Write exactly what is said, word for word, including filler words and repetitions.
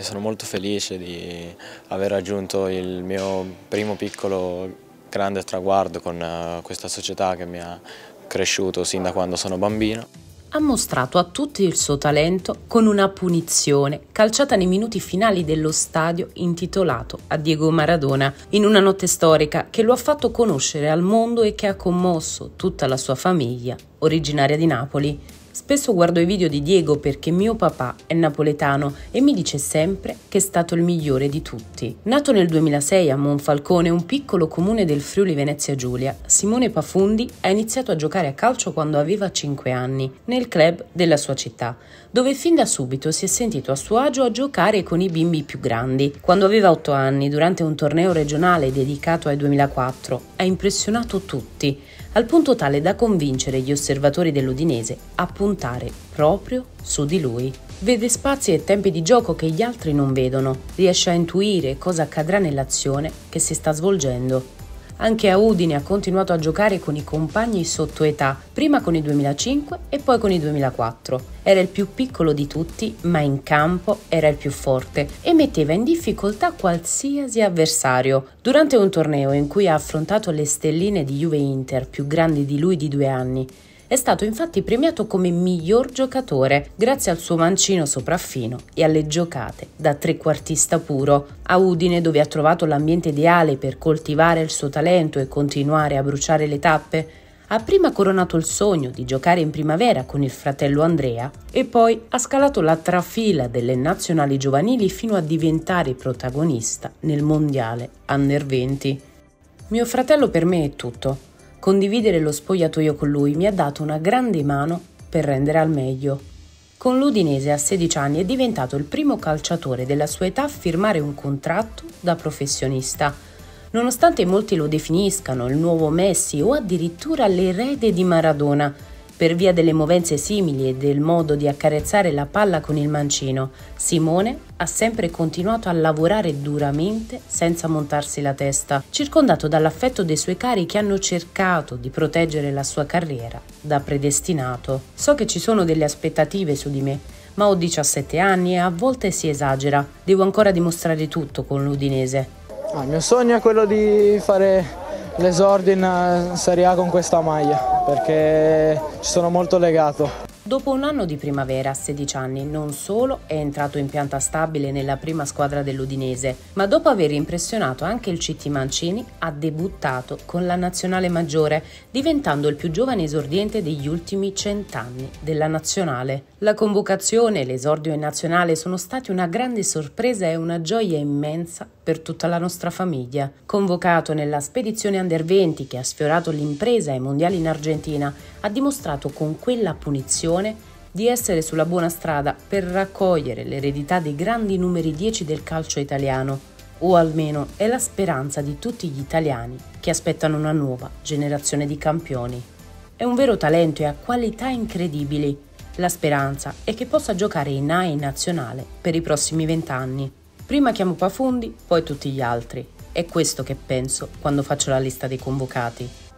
Sono molto felice di aver raggiunto il mio primo piccolo grande traguardo con questa società che mi ha cresciuto sin da quando sono bambino. Ha mostrato a tutti il suo talento con una punizione calciata nei minuti finali dello stadio intitolato a Diego Maradona, in una notte storica che lo ha fatto conoscere al mondo e che ha commosso tutta la sua famiglia, originaria di Napoli. Spesso guardo i video di Diego perché mio papà è napoletano e mi dice sempre che è stato il migliore di tutti. Nato nel duemilasei a Monfalcone, un piccolo comune del Friuli Venezia Giulia, Simone Pafundi ha iniziato a giocare a calcio quando aveva cinque anni, nel club della sua città, dove fin da subito si è sentito a suo agio a giocare con i bimbi più grandi. Quando aveva otto anni, durante un torneo regionale dedicato ai duemilaquattro, ha impressionato tutti, al punto tale da convincere gli osservatori dell'Udinese a puntare proprio su di lui. Vede spazi e tempi di gioco che gli altri non vedono, riesce a intuire cosa accadrà nell'azione che si sta svolgendo. Anche a Udine ha continuato a giocare con i compagni sotto età, prima con il duemilacinque e poi con il duemilaquattro. Era il più piccolo di tutti, ma in campo era il più forte e metteva in difficoltà qualsiasi avversario. Durante un torneo in cui ha affrontato le stelline di Juve Inter, più grandi di lui di due anni, è stato infatti premiato come miglior giocatore grazie al suo mancino sopraffino e alle giocate da trequartista puro. A Udine, dove ha trovato l'ambiente ideale per coltivare il suo talento e continuare a bruciare le tappe, ha prima coronato il sogno di giocare in primavera con il fratello Andrea e poi ha scalato la trafila delle nazionali giovanili fino a diventare protagonista nel mondiale under venti. Mio fratello per me è tutto. Condividere lo spogliatoio con lui mi ha dato una grande mano per rendere al meglio. Con l'Udinese a sedici anni è diventato il primo calciatore della sua età a firmare un contratto da professionista. Nonostante molti lo definiscano il nuovo Messi o addirittura l'erede di Maradona, per via delle movenze simili e del modo di accarezzare la palla con il mancino, Simone ha sempre continuato a lavorare duramente senza montarsi la testa, circondato dall'affetto dei suoi cari che hanno cercato di proteggere la sua carriera da predestinato. So che ci sono delle aspettative su di me, ma ho diciassette anni e a volte si esagera. Devo ancora dimostrare tutto con l'Udinese. Ah, il mio sogno è quello di fare l'esordio in Serie A con questa maglia, perché ci sono molto legato. Dopo un anno di primavera, a sedici anni, non solo è entrato in pianta stabile nella prima squadra dell'Udinese, ma dopo aver impressionato anche il C T Mancini, ha debuttato con la nazionale maggiore, diventando il più giovane esordiente degli ultimi cent'anni della nazionale. La convocazione e l'esordio in nazionale sono stati una grande sorpresa e una gioia immensa per tutta la nostra famiglia. Convocato nella spedizione under venti che ha sfiorato l'impresa ai mondiali in Argentina, ha dimostrato con quella punizione di essere sulla buona strada per raccogliere l'eredità dei grandi numeri dieci del calcio italiano, o almeno è la speranza di tutti gli italiani che aspettano una nuova generazione di campioni. È un vero talento e ha qualità incredibili. La speranza è che possa giocare in A e in nazionale per i prossimi vent'anni. Prima chiamo Pafundi, poi tutti gli altri. È questo che penso quando faccio la lista dei convocati.